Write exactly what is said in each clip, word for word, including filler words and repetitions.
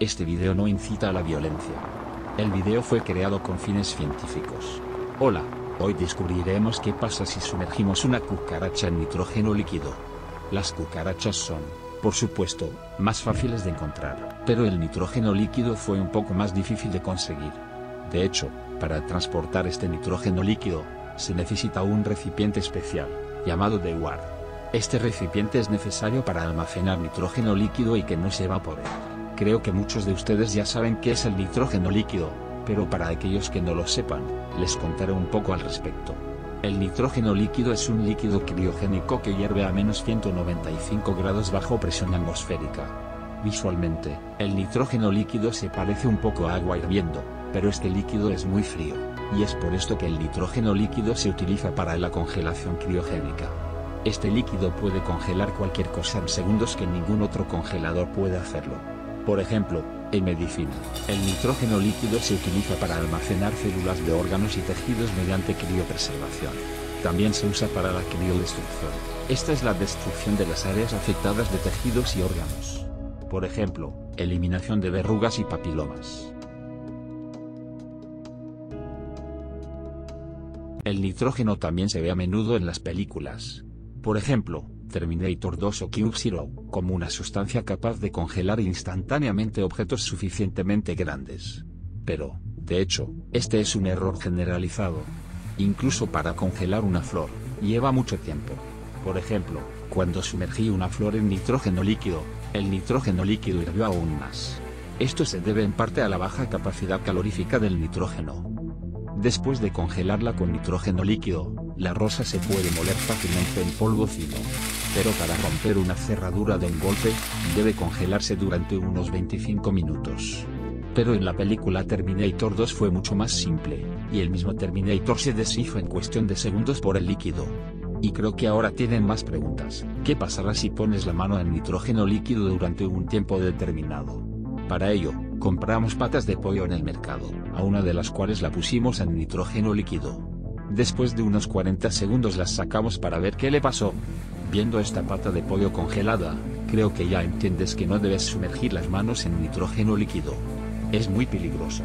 Este video no incita a la violencia. El video fue creado con fines científicos. Hola, hoy descubriremos qué pasa si sumergimos una cucaracha en nitrógeno líquido. Las cucarachas son, por supuesto, más fáciles de encontrar, pero el nitrógeno líquido fue un poco más difícil de conseguir. De hecho, para transportar este nitrógeno líquido, se necesita un recipiente especial, llamado Dewar. Este recipiente es necesario para almacenar nitrógeno líquido y que no se evapore. Creo que muchos de ustedes ya saben qué es el nitrógeno líquido, pero para aquellos que no lo sepan, les contaré un poco al respecto. El nitrógeno líquido es un líquido criogénico que hierve a menos ciento noventa y cinco grados bajo presión atmosférica. Visualmente, el nitrógeno líquido se parece un poco a agua hirviendo, pero este líquido es muy frío, y es por esto que el nitrógeno líquido se utiliza para la congelación criogénica. Este líquido puede congelar cualquier cosa en segundos que ningún otro congelador puede hacerlo. Por ejemplo, en medicina, el nitrógeno líquido se utiliza para almacenar células de órganos y tejidos mediante criopreservación. También se usa para la criodestrucción. Esta es la destrucción de las áreas afectadas de tejidos y órganos. Por ejemplo, eliminación de verrugas y papilomas. El nitrógeno también se ve a menudo en las películas. Por ejemplo, Terminator dos o Cube Zero, como una sustancia capaz de congelar instantáneamente objetos suficientemente grandes. Pero, de hecho, este es un error generalizado. Incluso para congelar una flor, lleva mucho tiempo. Por ejemplo, cuando sumergí una flor en nitrógeno líquido, el nitrógeno líquido hirvió aún más. Esto se debe en parte a la baja capacidad calorífica del nitrógeno. Después de congelarla con nitrógeno líquido, la rosa se puede moler fácilmente en polvo fino. Pero para romper una cerradura de un golpe, debe congelarse durante unos veinticinco minutos. Pero en la película Terminator dos fue mucho más simple, y el mismo Terminator se deshizo en cuestión de segundos por el líquido. Y creo que ahora tienen más preguntas. ¿Qué pasará si pones la mano en nitrógeno líquido durante un tiempo determinado? Para ello, compramos patas de pollo en el mercado, a una de las cuales la pusimos en nitrógeno líquido. Después de unos cuarenta segundos las sacamos para ver qué le pasó. Viendo esta pata de pollo congelada, creo que ya entiendes que no debes sumergir las manos en nitrógeno líquido. Es muy peligroso.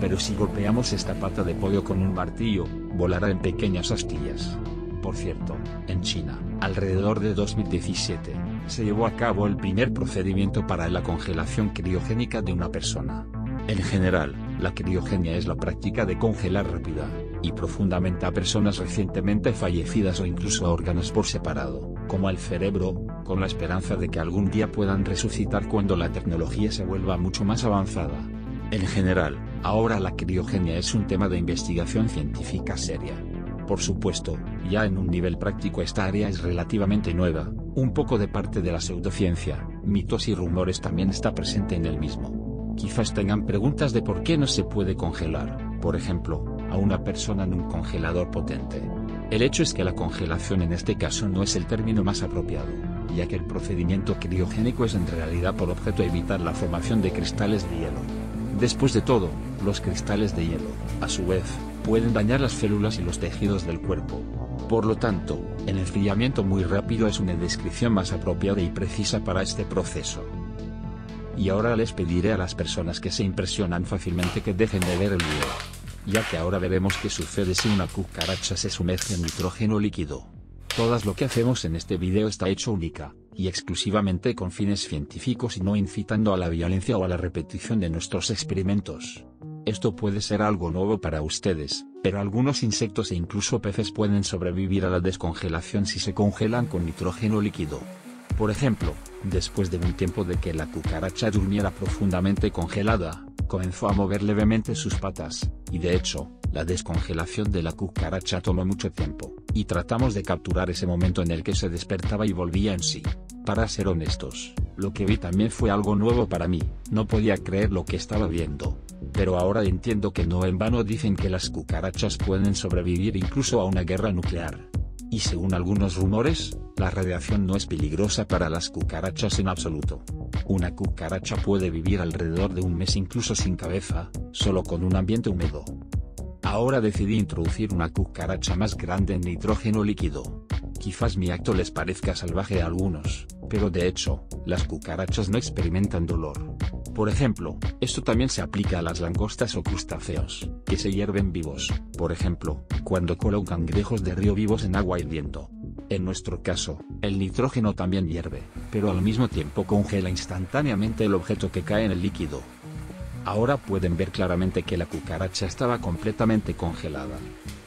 Pero si golpeamos esta pata de pollo con un martillo, volará en pequeñas astillas. Por cierto, en China, alrededor de dos mil diecisiete, se llevó a cabo el primer procedimiento para la congelación criogénica de una persona. En general, la criogenia es la práctica de congelar rápida y profundamente a personas recientemente fallecidas o incluso a órganos por separado, como el cerebro, con la esperanza de que algún día puedan resucitar cuando la tecnología se vuelva mucho más avanzada. En general, ahora la criogenia es un tema de investigación científica seria. Por supuesto, ya en un nivel práctico esta área es relativamente nueva, un poco de parte de la pseudociencia, mitos y rumores también está presente en el mismo. Quizás tengan preguntas de por qué no se puede congelar, por ejemplo, a una persona en un congelador potente. El hecho es que la congelación en este caso no es el término más apropiado, ya que el procedimiento criogénico es en realidad por objeto evitar la formación de cristales de hielo. Después de todo, los cristales de hielo, a su vez, pueden dañar las células y los tejidos del cuerpo. Por lo tanto, el enfriamiento muy rápido es una descripción más apropiada y precisa para este proceso. Y ahora les pediré a las personas que se impresionan fácilmente que dejen de ver el video, ya que ahora veremos qué sucede si una cucaracha se sumerge en nitrógeno líquido. Todo lo que hacemos en este video está hecho única y exclusivamente con fines científicos y no incitando a la violencia o a la repetición de nuestros experimentos. Esto puede ser algo nuevo para ustedes, pero algunos insectos e incluso peces pueden sobrevivir a la descongelación si se congelan con nitrógeno líquido. Por ejemplo, después de un tiempo de que la cucaracha durmiera profundamente congelada, comenzó a mover levemente sus patas, y de hecho, la descongelación de la cucaracha tomó mucho tiempo, y tratamos de capturar ese momento en el que se despertaba y volvía en sí. Para ser honestos, lo que vi también fue algo nuevo para mí, no podía creer lo que estaba viendo. Pero ahora entiendo que no en vano dicen que las cucarachas pueden sobrevivir incluso a una guerra nuclear. Y según algunos rumores, la radiación no es peligrosa para las cucarachas en absoluto. Una cucaracha puede vivir alrededor de un mes incluso sin cabeza, solo con un ambiente húmedo. Ahora decidí introducir una cucaracha más grande en nitrógeno líquido. Quizás mi acto les parezca salvaje a algunos, pero de hecho, las cucarachas no experimentan dolor. Por ejemplo, esto también se aplica a las langostas o crustáceos, que se hierven vivos, por ejemplo, cuando colocan cangrejos de río vivos en agua hirviendo. En nuestro caso, el nitrógeno también hierve, pero al mismo tiempo congela instantáneamente el objeto que cae en el líquido. Ahora pueden ver claramente que la cucaracha estaba completamente congelada.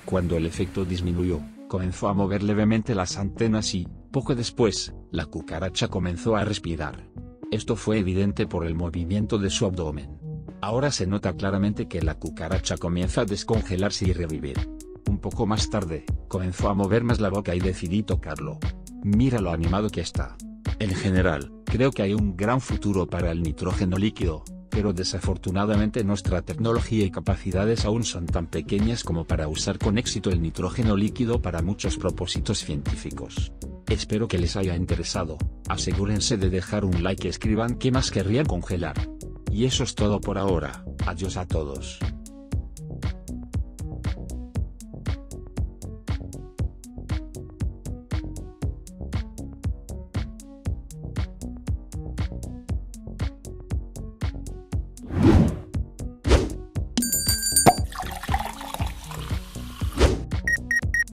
Cuando el efecto disminuyó, comenzó a mover levemente las antenas y, poco después, la cucaracha comenzó a respirar. Esto fue evidente por el movimiento de su abdomen. Ahora se nota claramente que la cucaracha comienza a descongelarse y revivir. Un poco más tarde, comenzó a mover más la boca y decidí tocarlo. Mira lo animado que está. En general, creo que hay un gran futuro para el nitrógeno líquido, pero desafortunadamente nuestra tecnología y capacidades aún son tan pequeñas como para usar con éxito el nitrógeno líquido para muchos propósitos científicos. Espero que les haya interesado, asegúrense de dejar un like y escriban qué más querrían congelar. Y eso es todo por ahora, adiós a todos.